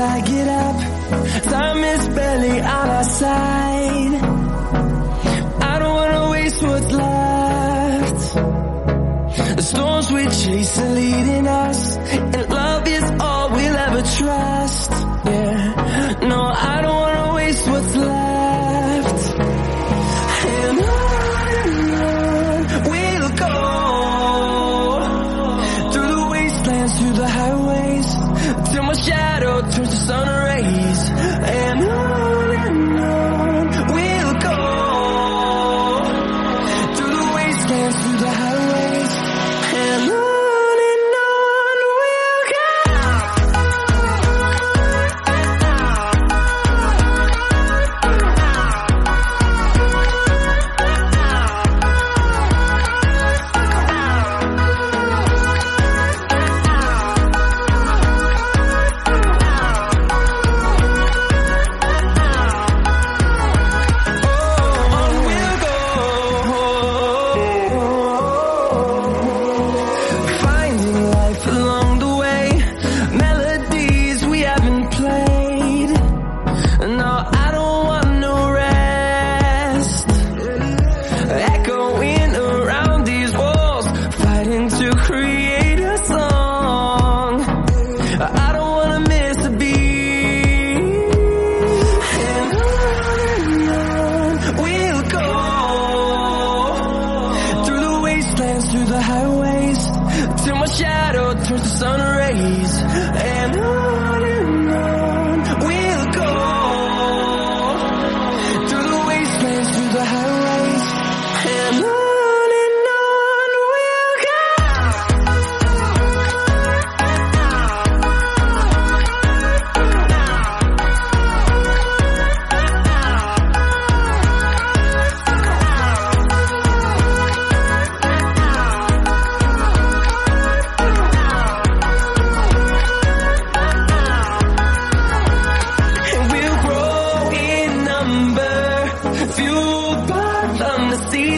till I get up. Time is barely on our side. I don't wanna waste what's left. The storms we chase are leading us, and love is all we'll ever trust. Yeah, no, I don't wanna waste what's left. And on we'll go, through the wastelands, through the highways, till my shadow turns to sun rays.